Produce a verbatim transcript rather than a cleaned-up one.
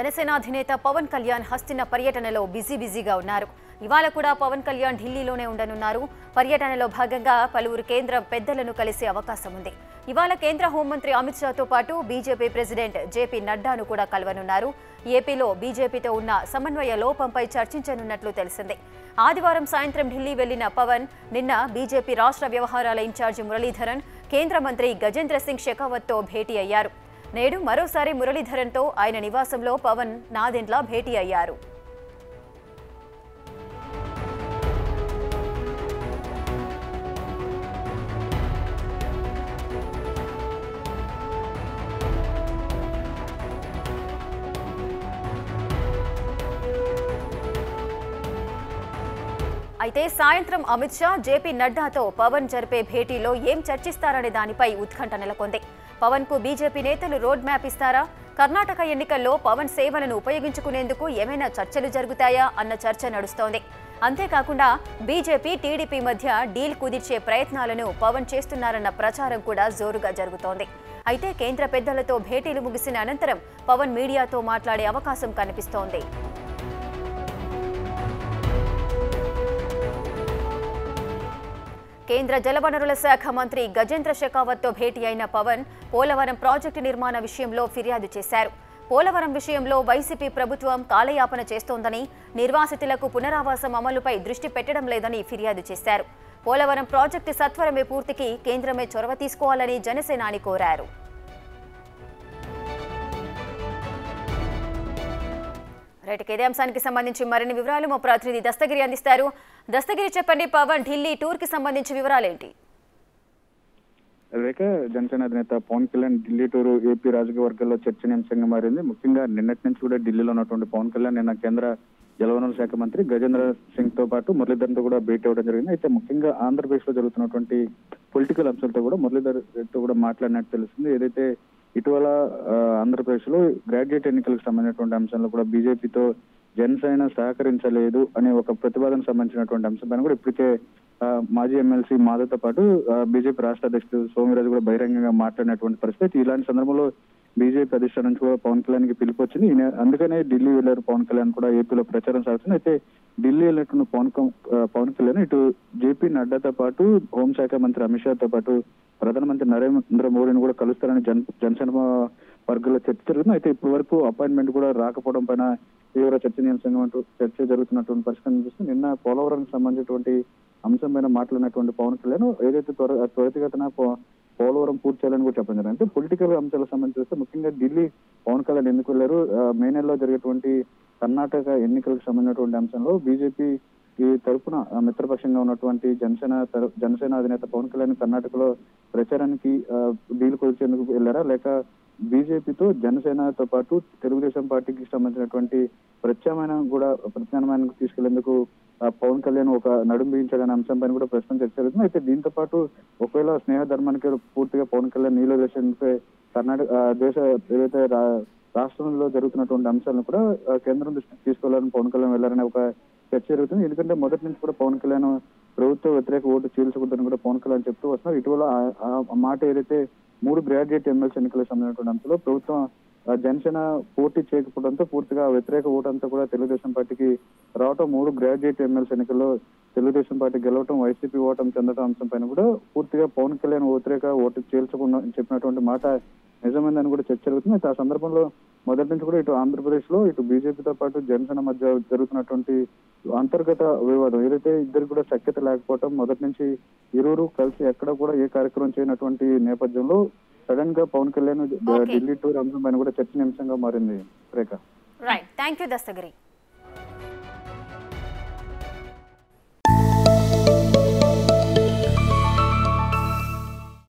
जनसेना అధినేత పవన్ కళ్యాణ్ హస్తిన పర్యటనలో బిజీ బిజీగా ఉన్నారు। ఇవాళ కూడా పవన్ కళ్యాణ్ ఢిల్లీలోనే ఉండనున్నారు। పర్యటనలో భాగంగా పలువురు కేంద్ర పెద్దలను కలిసే అవకాశం ఉంది। ఇవాళ కేంద్ర హోంమంత్రి అమిత్ షాతో పాటు బీజేపీ ప్రెసిడెంట్ జేపీ నడ్డాను కూడా కలవనున్నారు। ఏపీలో బీజేపీతో ఉన్న సమన్వయ లోపంపై చర్చించనున్నట్లు తెలిసింది। ఆదివారం సాయంత్రం ఢిల్లీ వెళ్లిన పవన్ నిన్న బీజేపీ రాష్ట్ర వ్యవహారాల ఇన్ఛార్జి మురళీధరన్ కేంద్ర మంత్రి గజేంద్ర సింగ్ షెకావత్తో భేటీ అయ్యారు। నేడు మరోసారి మురళీధరన్ తో ఆయన నివాసంలో పవన్ నాదెండ్ల భేటీ అయ్యారు। అయితే సాయంత్రం అమిత్ షా జేపీ నడ్డాతో పవన్ జరిపే భేటీలో ఏం చర్చిస్తారనే దానిపై ఉత్కంఠ నెలకొంది। పవన్ కు బీజేపీ నేతలు రోడ్ మ్యాప్ ఇస్తారా? కర్ణాటక ఎన్నికల్లో పవన్ సేవలను ఉపయోగించుకునేందుకు ఏమైనా చర్చలు జరుగుతాయా అన్న చర్చ నడుస్తోంది। అంతేకాకుండా బీజేపీ టీడీపీ మధ్య డీల్ కుదిర్చే ప్రయత్నాలను పవన్ చేస్తున్నారన్న ప్రచారం కూడా జోరుగా జరుగుతోంది। అయితే కేంద్ర పెద్దలతో భేటీలు ముగిసిన అనంతరం పవన్ మీడియాతో మాట్లాడే అవకాశం కనిపిస్తోంది। కేంద్ర జలవనరుల శాఖ మంత్రి గజేంద్ర షెకావత్తో భేటీ అయిన పవన్ పోలవరం ప్రాజెక్టు నిర్మాణ విషయంలో ఫిర్యాదు చేశారు। పోలవరం విషయంలో వైసీపీ ప్రభుత్వం కాలయాపన చేస్తోందని, నిర్వాసితులకు పునరావాసం అమలుపై దృష్టి పెట్టడం లేదని ఫిర్యాదు చేశారు। పోలవరం ప్రాజెక్టు సత్వరమే పూర్తికి కేంద్రమే చొరవ తీసుకోవాలని జనసేనాని కోరారు। ఇదే అంశానికి సంబంధించి మరిన్ని వివరాలు మా ప్రతినిధి దస్తగిరి అందిస్తారు। దస్తగిరి, చెప్పండి పవన్ ఢిల్లీ టూర్ కి సంబంధించి వివరాలేంటి? రేఖ, జనసేన అధినేత పవన్ కళ్యాణ్ ఢిల్లీ టూరు ఏపీ రాజకీయ వర్గాల్లో చర్చనీయాంశంగా మారింది। ముఖ్యంగా నిన్నటి నుంచి కూడా ఢిల్లీలో ఉన్నటువంటి పవన్ కళ్యాణ్ నిన్న కేంద్ర జలవనరుల శాఖ మంత్రి గజేంద్ర సింగ్ తో పాటు మురళీధర్ తో కూడా భేటీ అవ్వడం జరిగింది। అయితే ముఖ్యంగా ఆంధ్రప్రదేశ్ లో జరుగుతున్నటువంటి పొలిటికల్ అంశాలతో కూడా మురళీధర్ తో కూడా మాట్లాడినట్టు తెలుస్తుంది। ఏదైతే ఇటీవల ఆంధ్రప్రదేశ్ లో గ్రాడ్యుయేట్ ఎన్నికలకు సంబంధించినటువంటి అంశంలో కూడా బీజేపీతో జనసేన సహకరించలేదు అనే ఒక ప్రతిపాదనకు సంబంధించినటువంటి అంశంపైన కూడా ఇప్పటికే మాజీ ఎమ్మెల్సీ మాధవ్తో పాటు బీజేపీ రాష్ట్ర అధ్యక్షుడు సోమిరాజు కూడా బహిరంగంగా మాట్లాడినటువంటి పరిస్థితి। ఇలాంటి సందర్భంలో బీజేపీ అధిష్టానం నుంచి కూడా పవన్ కళ్యాణ్కి పిలుపు వచ్చింది। అందుకనే ఢిల్లీ వెళ్ళారు పవన్ కళ్యాణ్ కూడా, ఏపీలో ప్రచారం సాగుతుంది। అయితే ఢిల్లీ వెళ్ళినటువంటి పవన్ పవన్ కళ్యాణ్ ఇటు జేపీ నడ్డాతో పాటు హోంశాఖ మంత్రి అమిత్ షాతో పాటు ప్రధానమంత్రి నరేంద్ర మోడీని కూడా కలుస్తారని జన జనసేన వర్గాల్లో చర్చ జరుగుతుంది। అయితే ఇప్పటి వరకు అపాయింట్మెంట్ కూడా రాకపోవడం పైన తీవ్ర చర్చనీయాంశంగా చర్చ జరుగుతున్నటువంటి పరిస్థితి అనిపిస్తుంది। నిన్న పోలవరానికి సంబంధించినటువంటి అంశం పైన మాట్లాడినటువంటి పవన్ కళ్యాణ్ ఏదైతే త్వర త్వరితగతన పోలవరం పూర్తి చేయాలని కూడా చెప్పడం జరిగింది। అంటే పొలిటికల్ అంశాలకు సంబంధించి ముఖ్యంగా ఢిల్లీ పవన్ కళ్యాణ్ ఎందుకు వెళ్ళారు, మే నెలలో జరిగేటువంటి కర్ణాటక ఎన్నికలకు సంబంధించినటువంటి అంశంలో బీజేపీ ఈ తరఫున మిత్రపక్షంగా ఉన్నటువంటి జనసేన జనసేన అధినేత పవన్ కళ్యాణ్ కర్ణాటకలో ప్రచారానికి డీల్ కుదిర్చేందుకు వెళ్ళారా, లేక బీజేపీతో జనసేనతో పాటు తెలుగుదేశం పార్టీకి సంబంధించినటువంటి ప్రత్యామ్నాయం కూడా ప్రత్యామ్నాయానికి తీసుకెళ్లేందుకు పవన్ కళ్యాణ్ ఒక నడుం బిగించాడనే అంశం పైన కూడా ప్రస్తుతం చర్చ జరుగుతుంది। అయితే దీంతో పాటు ఒకవేళ స్నేహ ధర్మానికి పూర్తిగా పవన్ కళ్యాణ్ నీలో దేశానికే కర్ణాటక దేశ ఏదైతే రాష్ట్రంలో జరుగుతున్నటువంటి అంశాలను కూడా కేంద్రం దృష్టికి తీసుకెళ్లాలని పవన్ కళ్యాణ్ వెళ్లారనే ఒక చర్చ జరుగుతుంది। ఎందుకంటే మొదటి నుంచి కూడా పవన్ కళ్యాణ్ ప్రభుత్వ వ్యతిరేక ఓటు చీల్చకూడదని కూడా పవన్ కళ్యాణ్ చెప్తూ వస్తున్నారు। ఇటీవల ఆ మాట ఏదైతే మూడు గ్రాడ్యుయేట్ ఎమ్మెల్సీ ఎన్నికలకు సంబంధించిన అంశంలో ప్రభుత్వం జనసేన పోటీ చేయకపోవడంతో పూర్తిగా వ్యతిరేక ఓటంతా కూడా తెలుగుదేశం పార్టీకి రావటం, మూడు గ్రాడ్యుయేట్ ఎమ్మెల్సీ ఎన్నికల్లో తెలుగుదేశం పార్టీ గెలవటం, వైసీపీ ఓటం చెందటం అంశం పైన కూడా పూర్తిగా పవన్ కళ్యాణ్ వ్యతిరేక ఓటు చీల్చకుండా చెప్పినటువంటి మాట నిజమైందని కూడా చర్చ జరుగుతుంది। అయితే ఆ సందర్భంలో మొదటి నుంచి కూడా ఇటు ఆంధ్రప్రదేశ్ లో ఇటు బీజేపీతో పాటు జనసేన మధ్య జరుగుతున్నటువంటి అంతర్గత వివాదం ఏదైతే ఇద్దరు కూడా సఖ్యత లేకపోవటం, మొదటి నుంచి ఇరువురు కలిసి ఎక్కడ కూడా ఏ కార్యక్రమం చేయనటువంటి నేపథ్యంలో సడన్ గా పవన్ కళ్యాణ్ ఢిల్లీ టూర్ అంశం పైన కూడా చర్చనీయాంశంగా మారింది Rekha. Right, thank you Dastagiri.